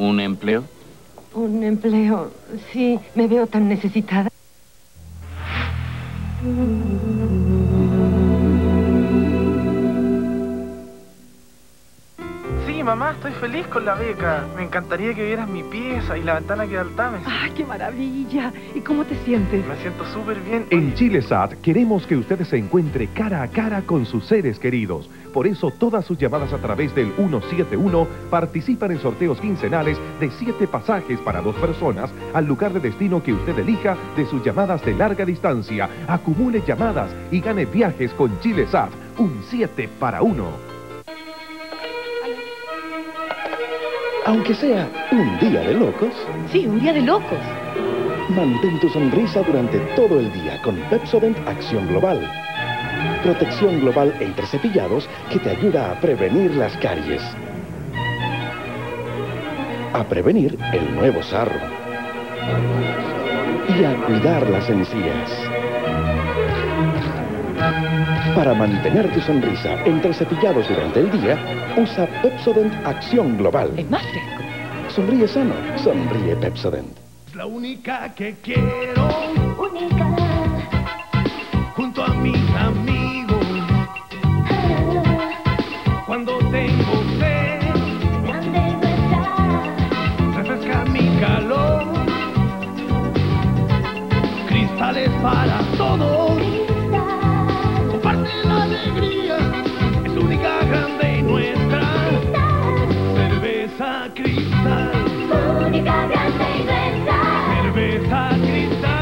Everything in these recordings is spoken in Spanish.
¿Un empleo? Un empleo, sí, me veo tan necesitada. Sí, mamá, estoy feliz con la beca. Me encantaría que vieras mi pieza y la ventana que da al Támesis. ¡Ay, qué maravilla! ¿Y cómo te sientes? Me siento súper bien. En ChileSat queremos que usted se encuentre cara a cara con sus seres queridos. Por eso todas sus llamadas a través del 171 participan en sorteos quincenales de 7 pasajes para 2 personas al lugar de destino que usted elija de sus llamadas de larga distancia. Acumule llamadas y gane viajes con ChileSat. Un 7 para 1. Aunque sea un día de locos. Sí, un día de locos. Mantén tu sonrisa durante todo el día con Pepsodent Acción Global. Protección global entre cepillados que te ayuda a prevenir las caries. A prevenir el nuevo sarro. Y a cuidar las encías. Para mantener tu sonrisa entre cepillados durante el día, usa Pepsodent Acción Global. Es más fresco. Sonríe sano, sonríe Pepsodent. Es la única que quiero. Única. Junto a mis amigos. Cuando tengo sed, refresca mi calor, cristales para todos, comparte la alegría, es única, grande y nuestra, cerveza cristal, única, grande y nuestra, cerveza cristal.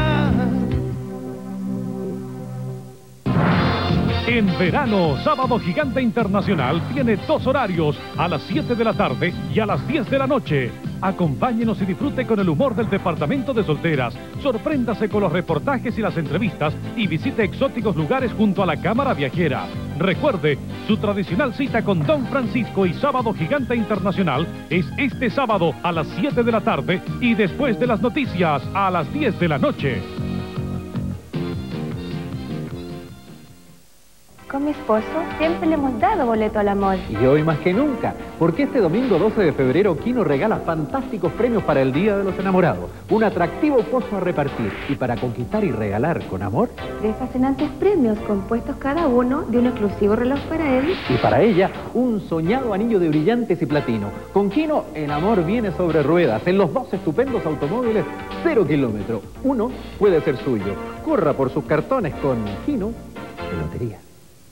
En verano, Sábado Gigante Internacional tiene 2 horarios, a las 7 de la tarde y a las 10 de la noche. Acompáñenos y disfrute con el humor del departamento de solteras. Sorpréndase con los reportajes y las entrevistas y visite exóticos lugares junto a la cámara viajera. Recuerde, su tradicional cita con Don Francisco y Sábado Gigante Internacional es este sábado a las 7 de la tarde y después de las noticias a las 10 de la noche. Con mi esposo siempre le hemos dado boleto al amor. Y hoy más que nunca, porque este domingo 12 de febrero Kino regala fantásticos premios para el Día de los Enamorados. Un atractivo pozo a repartir. Y para conquistar y regalar con amor, 3 fascinantes premios compuestos cada uno de un exclusivo reloj para él. Y para ella, un soñado anillo de brillantes y platino. Con Kino, el amor viene sobre ruedas en los 2 estupendos automóviles 0 kilómetro. Uno puede ser suyo. Corra por sus cartones con Kino de Lotería.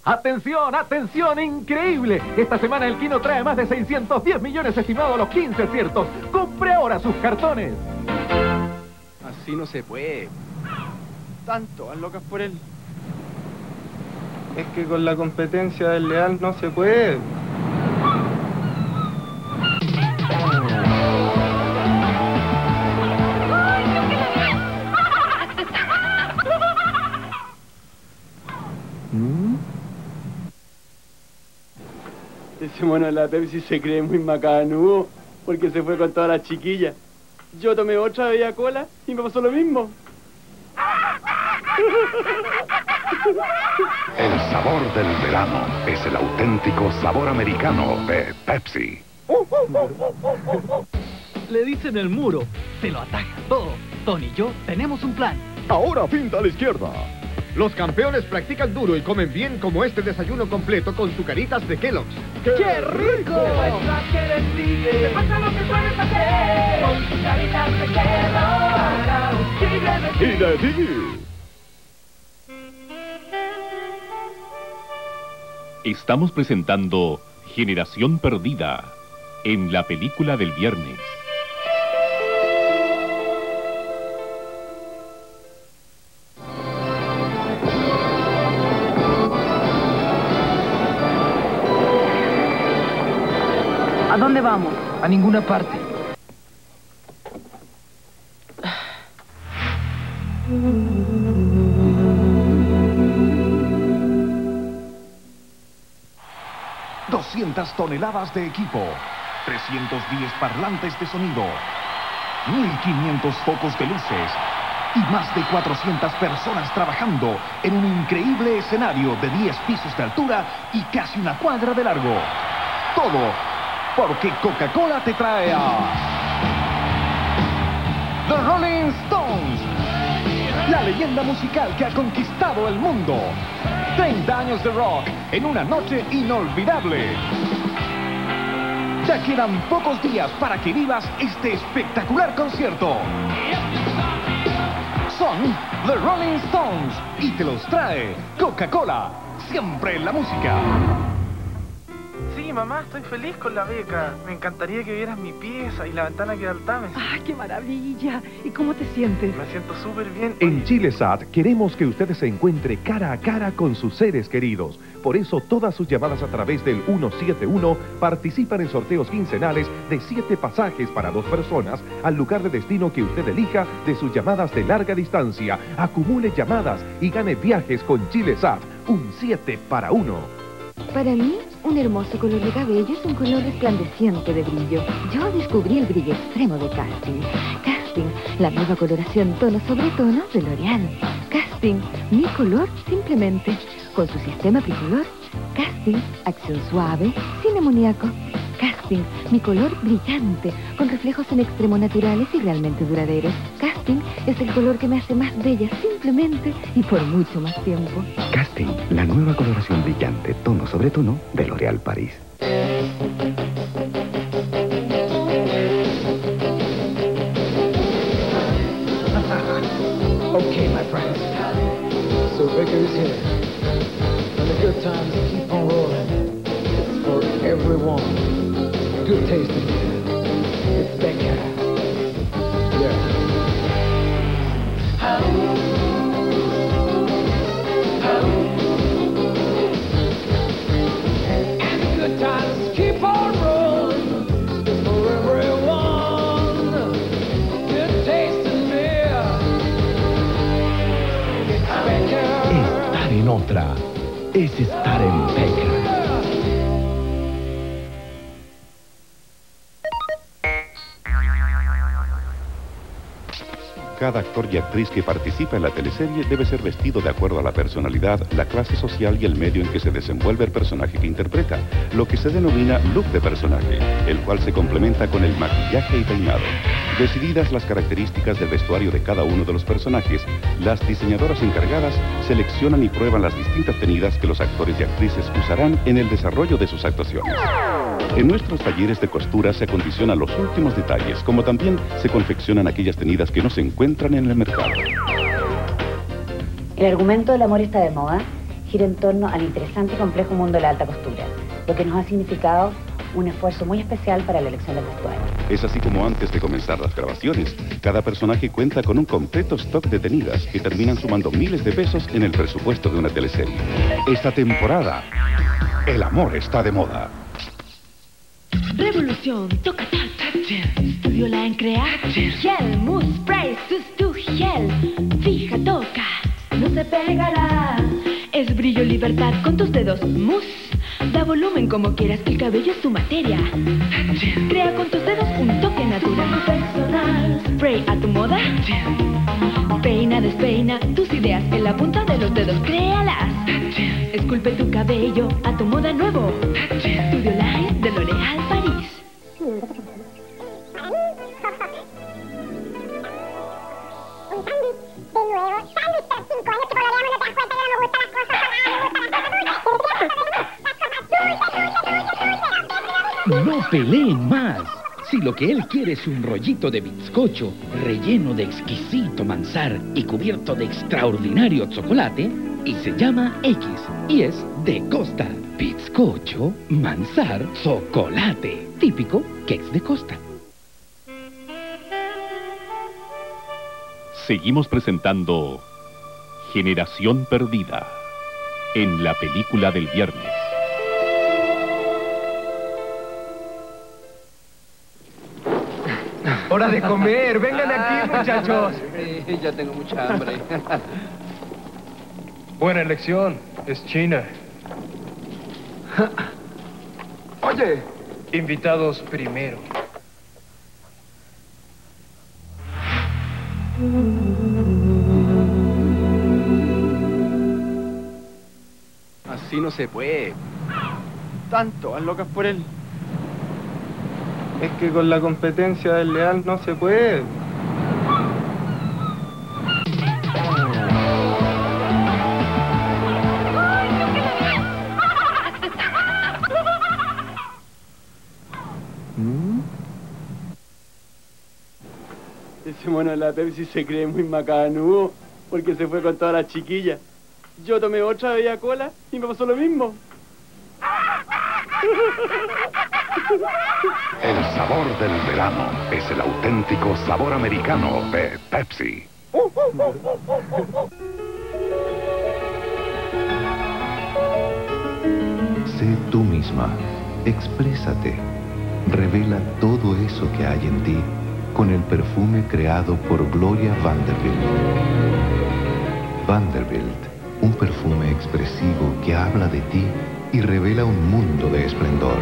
¡Atención, atención! ¡Increíble! Esta semana el Kino trae más de 610 millones estimados a los 15 aciertos. ¡Compre ahora sus cartones! Así no se puede. Tanto, van locas por él. Es que con la competencia desleal no se puede. Ese mono de la Pepsi se cree muy macanudo porque se fue con todas las chiquillas. Yo tomé otra bella cola y me pasó lo mismo. El sabor del verano es el auténtico sabor americano de Pepsi. Le dicen el muro, se lo ataja todo. Tony y yo tenemos un plan. Ahora finta a la izquierda. Los campeones practican duro y comen bien, como este desayuno completo con sucaritas de Kellogg's. ¡Qué rico! Y de ti. Estamos presentando Generación Perdida en la película del viernes. ¿A dónde vamos? A ninguna parte. $200 toneladas de equipo, 310 parlantes de sonido, 1500 focos de luces y más de 400 personas trabajando en un increíble escenario de 10 pisos de altura y casi una cuadra de largo. Todo porque Coca-Cola te trae a... The Rolling Stones, la leyenda musical que ha conquistado el mundo. 30 años de rock en una noche inolvidable. Ya quedan pocos días para que vivas este espectacular concierto. Son The Rolling Stones y te los trae Coca-Cola, siempre en la música. Mamá, estoy feliz con la beca. Me encantaría que vieras mi pieza y la ventana que da al Tames. ¡Ay, qué maravilla! ¿Y cómo te sientes? Me siento súper bien. En ChileSat queremos que usted se encuentre cara a cara con sus seres queridos. Por eso todas sus llamadas a través del 171 participan en sorteos quincenales de 7 pasajes para 2 personas al lugar de destino que usted elija de sus llamadas de larga distancia. Acumule llamadas y gane viajes con ChileSat. Un 7 para 1. Para mí, un hermoso color de cabello es un color resplandeciente de brillo. Yo descubrí el brillo extremo de Casting. Casting, la nueva coloración tono sobre tono de L'Oréal. Casting, mi color simplemente. Con su sistema tricolor. Casting, acción suave, sin amoníaco. Casting, mi color brillante, con reflejos en extremo naturales y realmente duraderos. Casting es el color que me hace más bella simplemente y por mucho más tiempo. Casting, la nueva coloración brillante, tono sobre tono de L'Oréal Paris. Okay, my friends. So Baker is here. And the good times keep on rolling. It's for everyone. Good taste in here. It's Baker. Yeah. And the good times keep on rolling for everyone. Good taste in here. It's Baker. Estar en otra es estar en Baker. Cada actor y actriz que participa en la teleserie debe ser vestido de acuerdo a la personalidad, la clase social y el medio en que se desenvuelve el personaje que interpreta, lo que se denomina look de personaje, el cual se complementa con el maquillaje y peinado. Decididas las características del vestuario de cada uno de los personajes, las diseñadoras encargadas seleccionan y prueban las distintas tenidas que los actores y actrices usarán en el desarrollo de sus actuaciones. En nuestros talleres de costura se acondicionan los últimos detalles, como también se confeccionan aquellas tenidas que no se encuentran en el mercado. El argumento del amor está de moda, gira en torno al interesante y complejo mundo de la alta costura, lo que nos ha significado un esfuerzo muy especial para la elección del vestuario. Es así como antes de comenzar las grabaciones, cada personaje cuenta con un completo stock de tenidas que terminan sumando miles de pesos en el presupuesto de una teleserie. Esta temporada, el amor está de moda. Revolución, toca Studio Line Creatin Gel, Mousse Spray, Sustu Gel. Fija, toca, no se pegará. Es brillo, libertad con tus dedos. Mousse, da volumen como quieras. El cabello es tu materia. Crea con tus dedos un toque natural. Spray a tu moda. Peina, despeina tus ideas en la punta de los dedos. Créalas. Esculpe tu cabello a tu moda nuevo. Studio Line de L'Oréal Paris. Un sándwich de nuevo. Sándwich tras 5 años que coloreamos, no te das cuenta que no me gustan las cosas. No peleen más. Si lo que él quiere es un rollito de bizcocho relleno de exquisito manzar y cubierto de extraordinario chocolate, y se llama X, y es de Costa. Bizcocho, manzar, chocolate. Típico que es de Costa. Seguimos presentando Generación Perdida en la película del viernes. ¡Hora de comer! ¡Vengan aquí, muchachos! Sí, ya tengo mucha hambre. Buena elección. Es China. Oye, invitados primero. Así no se puede. Tanto, van locas por él. Es que con la competencia desleal no se puede. Ese mono de la Pepsi se cree muy macanudo porque se fue con todas las chiquillas. Yo tomé otra bebida cola y me pasó lo mismo. El sabor del verano es el auténtico sabor americano de Pepsi. Sé tú misma, exprésate, revela todo eso que hay en ti con el perfume creado por Gloria Vanderbilt. Vanderbilt, un perfume expresivo que habla de ti y revela un mundo de esplendor.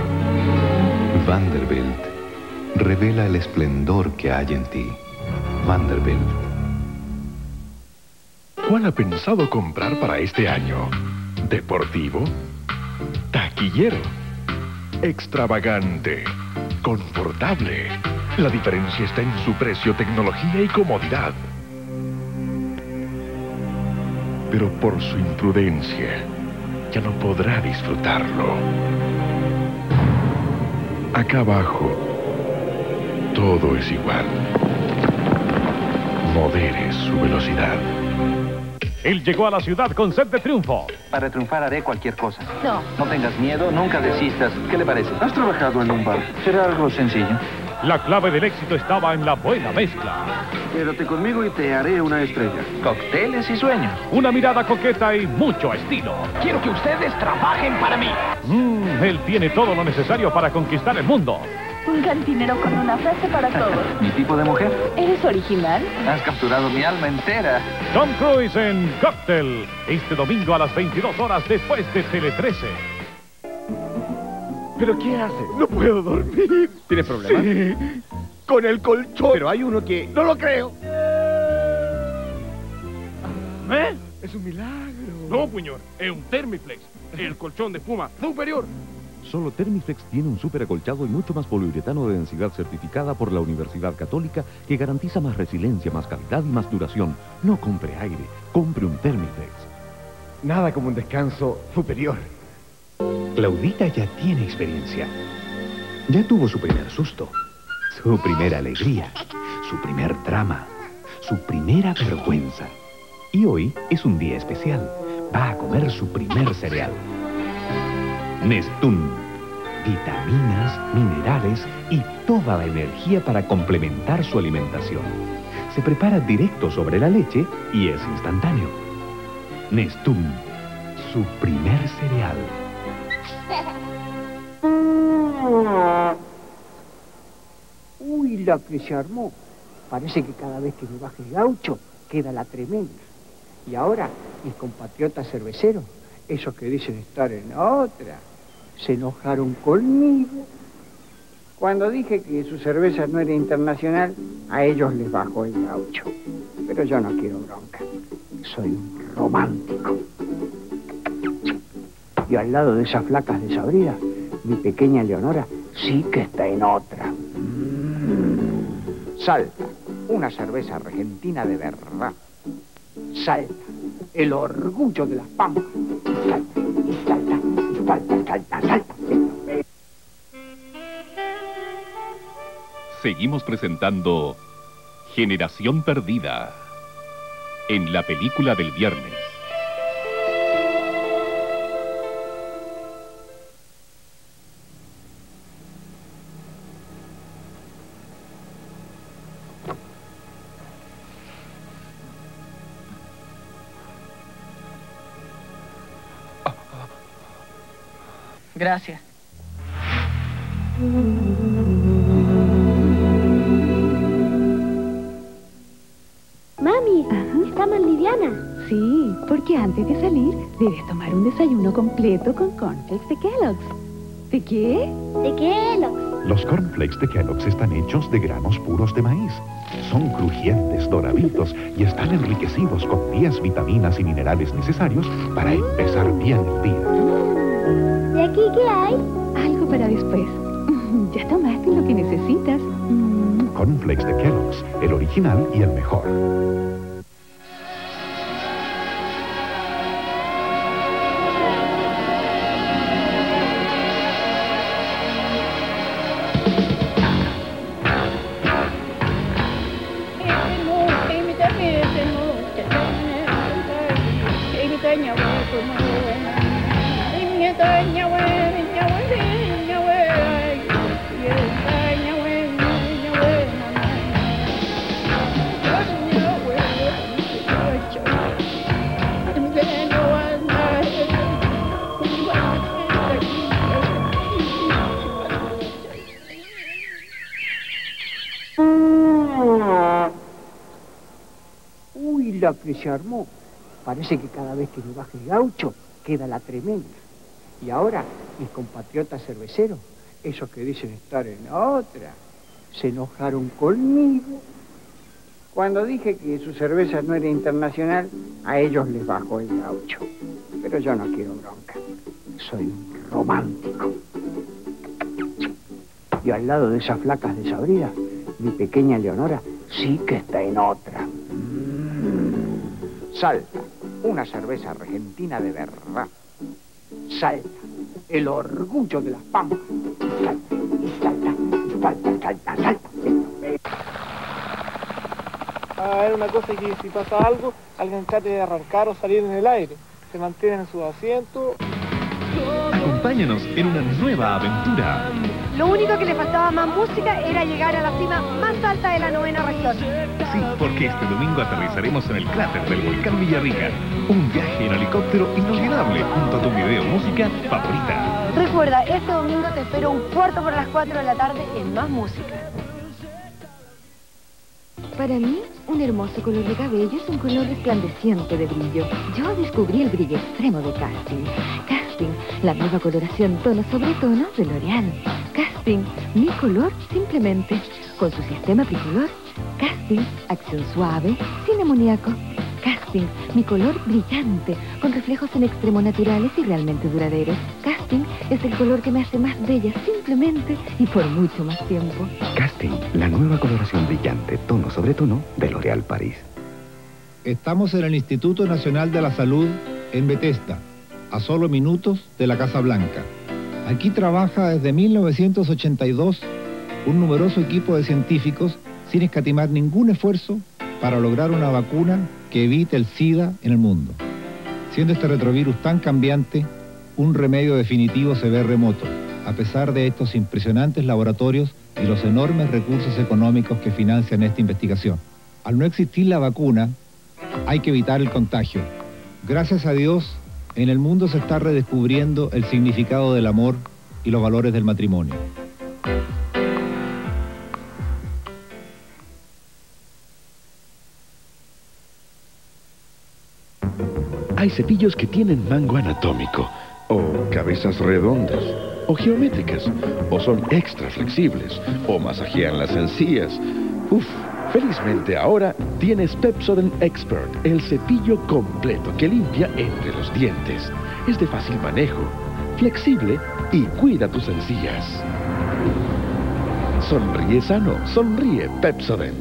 Vanderbilt revela el esplendor que hay en ti. Vanderbilt. ¿Cuál ha pensado comprar para este año? ¿Deportivo? ¿Taquillero? ¿Extravagante? ¿Confortable? La diferencia está en su precio, tecnología y comodidad. Pero por su imprudencia, ya no podrá disfrutarlo. Acá abajo, todo es igual. Modere su velocidad. Él llegó a la ciudad con sed de triunfo. Para triunfar haré cualquier cosa. No. No tengas miedo, nunca desistas. ¿Qué le parece? ¿Has trabajado en un bar? ¿Será algo sencillo? La clave del éxito estaba en la buena mezcla. Quédate conmigo y te haré una estrella. Cócteles y sueños. Una mirada coqueta y mucho estilo. Quiero que ustedes trabajen para mí. Él tiene todo lo necesario para conquistar el mundo. Un cantinero con una frase para todos. ¿Mi tipo de mujer? ¿Eres original? Has capturado mi alma entera. Tom Cruise en Cocktail. Este domingo a las 22 horas después de Tele13. ¿Pero qué haces? No puedo dormir. ¿Tienes problemas? Sí, con el colchón. Pero hay uno que... ¡No lo creo! ¿Eh? Es un milagro. No, puñor. Es un Thermiflex. El colchón de espuma superior. Solo Thermiflex tiene un super acolchado y mucho más poliuretano de densidad certificada por la Universidad Católica que garantiza más resiliencia, más calidad y más duración. No compre aire, compre un Thermiflex. Nada como un descanso superior. Claudita ya tiene experiencia. Ya tuvo su primer susto, su primera alegría, su primer drama, su primera vergüenza. Y hoy es un día especial. Va a comer su primer cereal. Nestum. Vitaminas, minerales y toda la energía para complementar su alimentación. Se prepara directo sobre la leche y es instantáneo. Nestum. Su primer cereal. Uy, la que se armó. Parece que cada vez que me baje el gaucho queda la tremenda. Y ahora mis compatriotas cerveceros, esos que dicen estar en otra, se enojaron conmigo cuando dije que su cerveza no era internacional. A ellos les bajó el gaucho. Pero yo no quiero bronca. Soy un romántico. Y al lado de esas flacas desabridas, mi pequeña Leonora sí que está en otra. Salta, una cerveza argentina de verdad. Salta, el orgullo de las pampas. Y salta, y salta, y salta, salta, salta. Seguimos presentando Generación Perdida en la película del viernes. Gracias. Mami, está más liviana. Sí, porque antes de salir debes tomar un desayuno completo con cornflakes de Kellogg's. ¿De qué? De Kellogg's. Los cornflakes de Kellogg's están hechos de granos puros de maíz. Son crujientes, doraditos y están enriquecidos con 10 vitaminas y minerales necesarios para empezar bien el día. ¿Y aquí qué hay? Algo para después. Ya tomaste lo que necesitas. Cornflakes de Kellogg's, el original y el mejor. Que se armó. Parece que cada vez que me baje el gaucho queda la tremenda. Y ahora mis compatriotas cerveceros, esos que dicen estar en otra, se enojaron conmigo. Cuando dije que su cerveza no era internacional, a ellos les bajó el gaucho. Pero yo no quiero bronca. Soy romántico. Y al lado de esas flacas desabridas, mi pequeña Leonora sí que está en otra. Salta, una cerveza argentina de verdad. Salta, el orgullo de las pampas. Salta, salta, salta, salta. Ah, era una cosa que si pasa algo, alguien trate de arrancar o salir en el aire. Se mantienen en sus asientos. Acompáñanos en una nueva aventura. Lo único que le faltaba más música era llegar a la cima más alta de la novena región. Sí, porque este domingo aterrizaremos en el cráter del volcán Villarrica. Un viaje en helicóptero inolvidable junto a tu video música favorita. Recuerda, este domingo te espero 15:45 de la tarde en Más Música. Para mí, un hermoso color de cabello es un color resplandeciente de brillo. Yo descubrí el brillo extremo de Casting. Casting, la nueva coloración tono sobre tono de L'Oréal. Casting, mi color simplemente. Con su sistema aplicolor, Casting, acción suave, sin amoníaco. Casting, mi color brillante, con reflejos en extremo naturales y realmente duraderos. Casting es el color que me hace más bella simplemente y por mucho más tiempo. Casting, la nueva coloración brillante, tono sobre tono de L'Oréal Paris. Estamos en el Instituto Nacional de la Salud en Bethesda, a solo minutos de la Casa Blanca. Aquí trabaja desde 1982 un numeroso equipo de científicos sin escatimar ningún esfuerzo para lograr una vacuna que evite el SIDA en el mundo. Siendo este retrovirus tan cambiante, un remedio definitivo se ve remoto, a pesar de estos impresionantes laboratorios y los enormes recursos económicos que financian esta investigación. Al no existir la vacuna, hay que evitar el contagio. Gracias a Dios, en el mundo se está redescubriendo el significado del amor y los valores del matrimonio. Hay cepillos que tienen mango anatómico, o cabezas redondas, o geométricas, o son extra flexibles, o masajean las encías. Uf. Felizmente ahora tienes Pepsodent Expert, el cepillo completo que limpia entre los dientes. Es de fácil manejo, flexible y cuida tus encías. Sonríe sano, sonríe Pepsodent.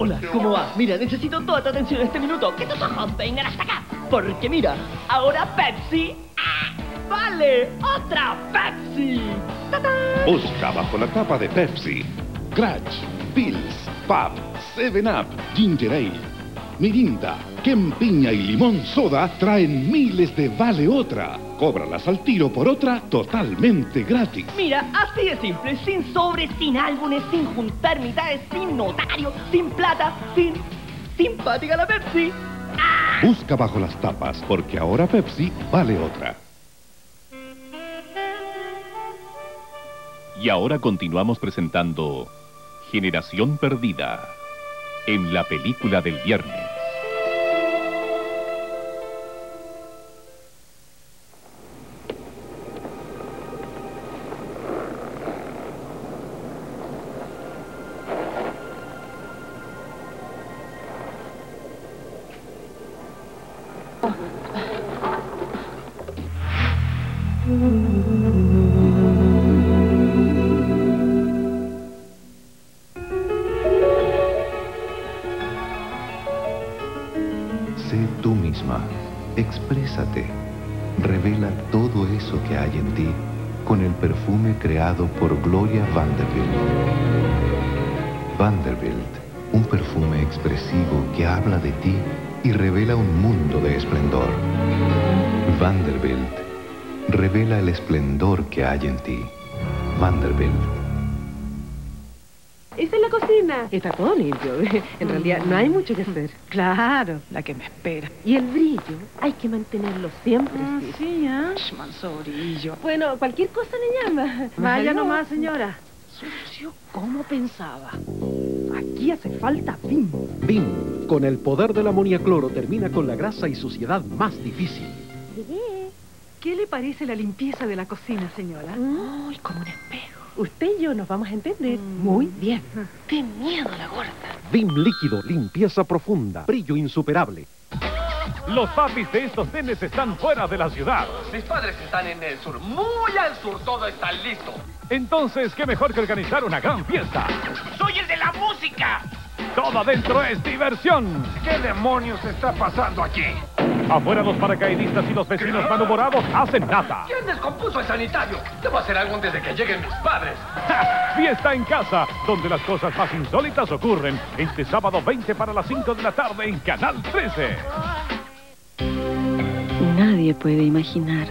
Hola, ¿cómo va? Mira, necesito toda tu atención en este minuto. Que tus ojos vengan hasta acá. Porque mira, ahora Pepsi... ¡Ah! ¡Vale! ¡Otra Pepsi! ¡Tatán! Busca bajo la tapa de Pepsi. Crash, Pills, Pub, 7-Up, Ginger Ale, Mirinda, Ken Piña y Limón Soda traen miles de Vale Otra. Cóbralas al tiro por otra totalmente gratis. Mira, así de simple, sin sobres, sin álbumes, sin juntar mitades, sin notario, sin plata, sin... simpática la Pepsi. ¡Ah! Busca bajo las tapas, porque ahora Pepsi Vale Otra. Y ahora continuamos presentando... Generación Perdida, en la película del viernes. Sé tú misma, exprésate, revela todo eso que hay en ti con el perfume creado por Gloria Vanderbilt. Vanderbilt, un perfume expresivo que habla de ti y revela un mundo de esplendor. Vanderbilt, revela el esplendor que hay en ti. Vanderbilt. Esa es la cocina. Está todo limpio. En realidad no hay mucho que hacer. Claro, la que me espera. Y el brillo, hay que mantenerlo siempre. Sí, ¿ah? ¿Eh? Mansobrillo. Bueno, cualquier cosa le llama. Vaya nomás, señora. Sucio como pensaba. Aquí hace falta BIM. BIM, con el poder del amoniacloro, termina con la grasa y suciedad más difícil. ¿Qué le parece la limpieza de la cocina, señora? Ay, como un espejo. Usted y yo nos vamos a entender. Muy bien. ¡Qué miedo la gorda! BIM líquido, limpieza profunda, brillo insuperable. Los papis de estos nenes están fuera de la ciudad. Mis padres están en el sur, muy al sur, todo está listo. Entonces, ¿qué mejor que organizar una gran fiesta? ¡Soy el de la música! Todo adentro es diversión. ¿Qué demonios está pasando aquí? Afuera los paracaidistas y los vecinos malhumorados hacen nada. ¿Quién descompuso el sanitario? Debo hacer algo antes de que lleguen mis padres. Fiesta en casa, donde las cosas más insólitas ocurren. Este sábado 20 para las 5 de la tarde en Canal 13. Nadie puede imaginar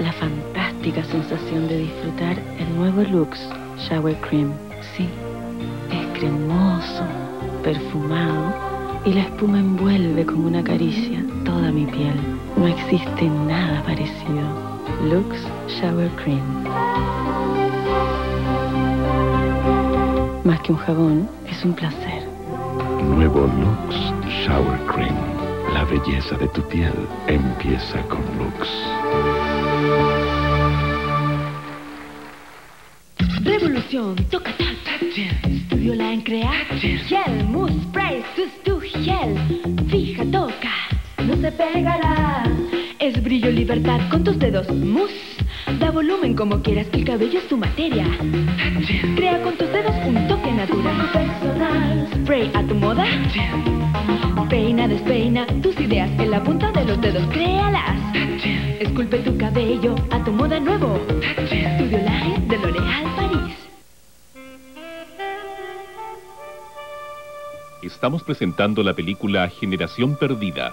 la fantástica sensación de disfrutar el nuevo Lux Shower Cream. Sí, es cremoso, perfumado. Y la espuma envuelve como una caricia toda mi piel. No existe nada parecido. Lux Shower Cream. Más que un jabón, es un placer. Nuevo Lux Shower Cream. La belleza de tu piel empieza con Lux. Revolución. Toca Studio Line crea Gel, Mousse, Spray, Sustu, Gel. Fija, toca, no se pegará. Es brillo, libertad con tus dedos. Mousse, da volumen como quieras. El cabello es tu materia. Crea con tus dedos un toque natural. Spray a tu moda. Peina, despeina tus ideas en la punta de los dedos. Créalas. Esculpe tu cabello a tu moda nuevo. Studio Line de L'Oréal Paris. Estamos presentando la película Generación Perdida.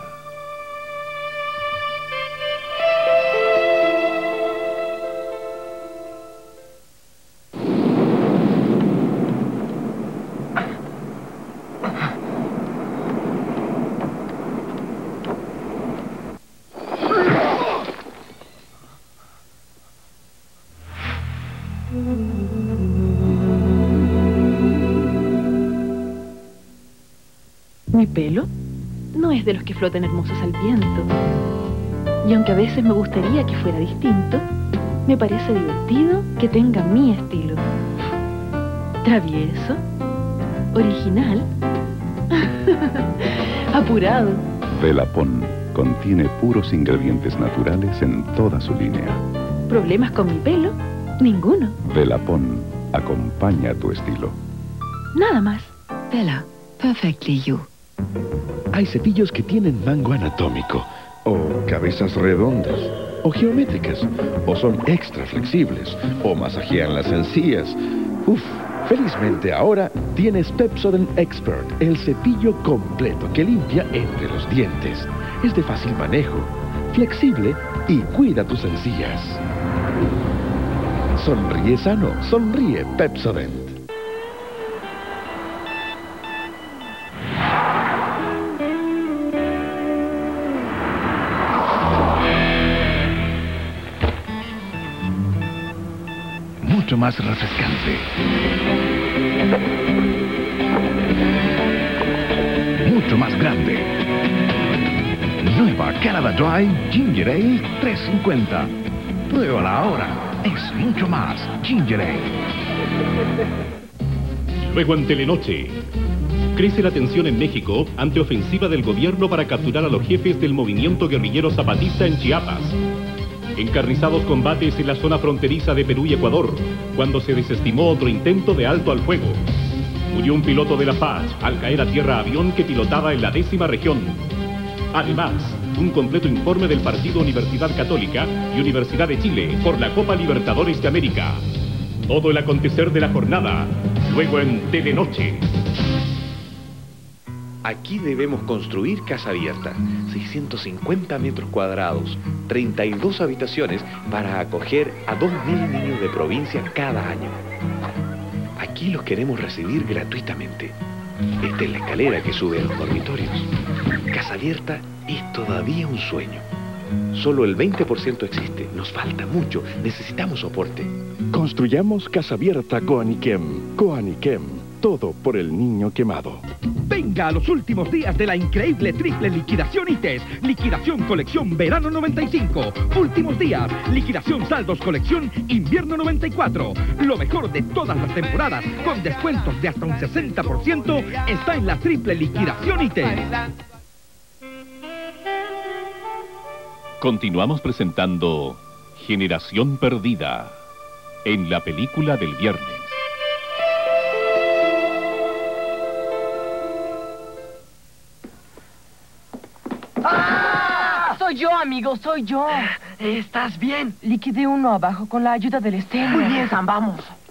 Mi pelo no es de los que flotan hermosos al viento. Y aunque a veces me gustaría que fuera distinto, me parece divertido que tenga mi estilo. Travieso, original, apurado. Velapón contiene puros ingredientes naturales en toda su línea. ¿Problemas con mi pelo? Ninguno. Velapón acompaña tu estilo. Nada más. Vela, perfectly you. Hay cepillos que tienen mango anatómico, o cabezas redondas, o geométricas, o son extra flexibles, o masajean las encías. Uf, felizmente ahora tienes Pepsodent Expert, el cepillo completo que limpia entre los dientes. Es de fácil manejo, flexible y cuida tus encías. Sonríe sano, sonríe Pepsodent. Más refrescante, mucho más grande. Nueva Canada Dry Ginger Ale 350. Pruébala ahora, es mucho más Ginger Ale. Luego en Telenoche. Crece la tensión en México ante ofensiva del gobierno para capturar a los jefes del movimiento guerrillero zapatista en Chiapas. Encarnizados combates en la zona fronteriza de Perú y Ecuador, cuando se desestimó otro intento de alto al fuego. Murió un piloto de la FACH al caer a tierra avión que pilotaba en la 10ª región. Además, un completo informe del partido Universidad Católica y Universidad de Chile por la Copa Libertadores de América. Todo el acontecer de la jornada, luego en Telenoche. Aquí debemos construir Casa Abierta, 650 metros cuadrados, 32 habitaciones para acoger a 2.000 niños de provincia cada año. Aquí los queremos recibir gratuitamente. Esta es la escalera que sube a los dormitorios. Casa Abierta es todavía un sueño. Solo el 20% existe, nos falta mucho, necesitamos soporte. Construyamos Casa Abierta Coaniquem. Coaniquem. Todo por el niño quemado. Venga a los últimos días de la increíble triple liquidación ITES. Liquidación colección verano 95. Últimos días, liquidación saldos colección invierno 94. Lo mejor de todas las temporadas, con descuentos de hasta un 60%, está en la triple liquidación ITES. Continuamos presentando Generación Perdida en la película del viernes. Soy yo, amigo, soy yo. ¿Estás bien? Liquidé uno abajo con la ayuda del estén. Muy bien, Sam, vamos.